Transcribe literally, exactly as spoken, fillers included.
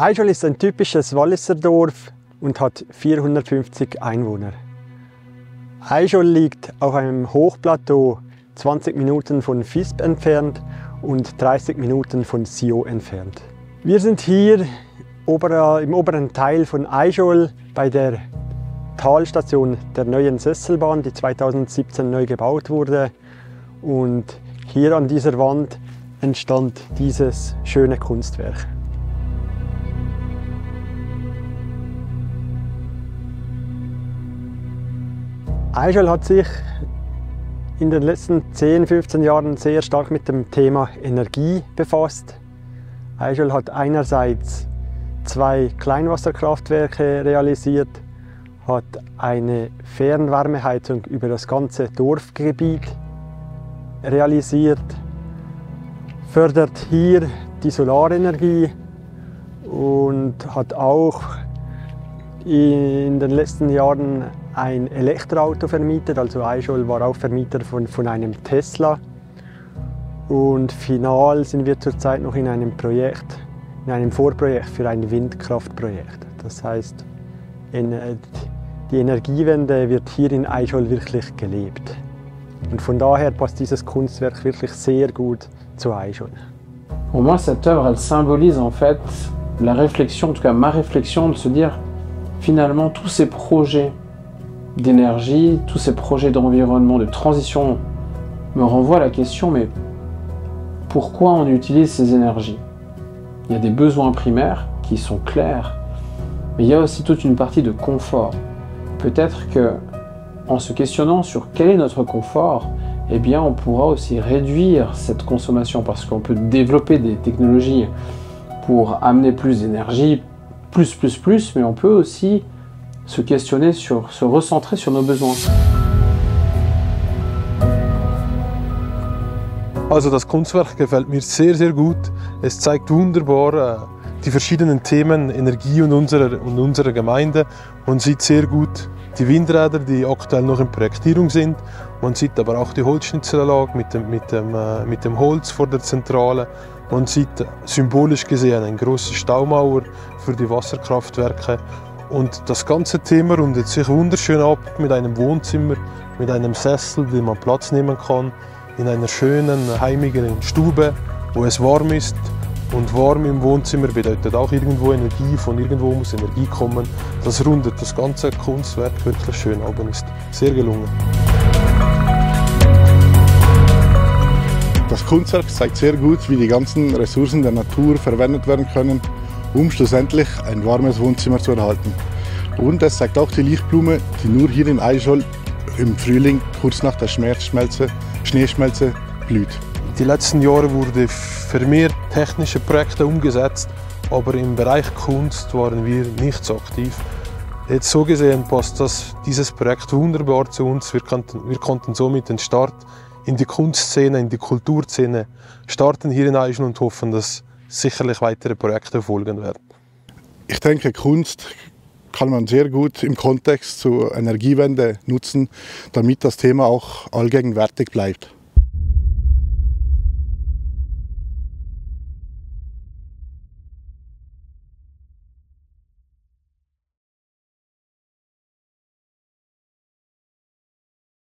Eischoll ist ein typisches Walliser Dorf und hat vierhundertfünfzig Einwohner. Eischoll liegt auf einem Hochplateau, zwanzig Minuten von Fiesch entfernt und dreißig Minuten von Sion entfernt. Wir sind hier im oberen Teil von Eischoll bei der Talstation der neuen Sesselbahn, die zweitausendsiebzehn neu gebaut wurde. Und hier an dieser Wand entstand dieses schöne Kunstwerk. Eischoll hat sich in den letzten zehn bis fünfzehn Jahren sehr stark mit dem Thema Energie befasst. Eischoll hat einerseits zwei Kleinwasserkraftwerke realisiert, hat eine Fernwärmeheizung über das ganze Dorfgebiet realisiert, fördert hier die Solarenergie und hat auch in den letzten Jahren ein Elektroauto vermietet, also Eischoll war auch Vermieter von, von einem Tesla. Und final sind wir zurzeit noch in einem Projekt, in einem Vorprojekt für ein Windkraftprojekt. Das heißt, die Energiewende wird hier in Eischoll wirklich gelebt. Und von daher passt dieses Kunstwerk wirklich sehr gut zu Eischoll. Pour moi, cette œuvre, elle symbolise en fait la réflexion, en tout cas ma réflexion, de se dire finalement tous ces projets d'énergie, tous ces projets d'environnement, de transition, me renvoient à la question, mais pourquoi on utilise ces énergies? Il y a des besoins primaires qui sont clairs, mais il y a aussi toute une partie de confort. Peut-être que, en se questionnant sur quel est notre confort, eh bien on pourra aussi réduire cette consommation, parce qu'on peut développer des technologies pour amener plus d'énergie, plus, plus, plus, mais on peut aussi se questionner sur, se recentrer sur nos besoins. Also das Kunstwerk gefällt mir sehr, sehr gut. Es zeigt wunderbar äh, die verschiedenen Themen Energie und unserer, und unserer Gemeinde. Man sieht sehr gut die Windräder, die aktuell noch in Projektierung sind. Man sieht aber auch die Holzschnitzelanlage mit dem, mit dem, äh, mit dem Holz vor der Zentrale. Man sieht symbolisch gesehen eine große Staumauer für die Wasserkraftwerke. Und das ganze Thema rundet sich wunderschön ab mit einem Wohnzimmer, mit einem Sessel, den man Platz nehmen kann, in einer schönen, heimigen Stube, wo es warm ist. Und warm im Wohnzimmer bedeutet auch irgendwo Energie, von irgendwo muss Energie kommen. Das rundet das ganze Kunstwerk wirklich schön ab und ist sehr gelungen. Das Kunstwerk zeigt sehr gut, wie die ganzen Ressourcen der Natur verwendet werden können, um schlussendlich ein warmes Wohnzimmer zu erhalten. Und es zeigt auch die Lichtblume, die nur hier in Eischoll im Frühling, kurz nach der Schneeschmelze, Schneeschmelze blüht. Die letzten Jahre wurden vermehrt technische Projekte umgesetzt, aber im Bereich Kunst waren wir nicht so aktiv. Jetzt so gesehen passt das, dieses Projekt wunderbar zu uns. Wir konnten, wir konnten somit den Start in die Kunstszene, in die Kulturszene starten hier in Eischoll und hoffen, dass sicherlich weitere Projekte folgen werden. Ich denke, Kunst kann man sehr gut im Kontext zur Energiewende nutzen, damit das Thema auch allgegenwärtig bleibt.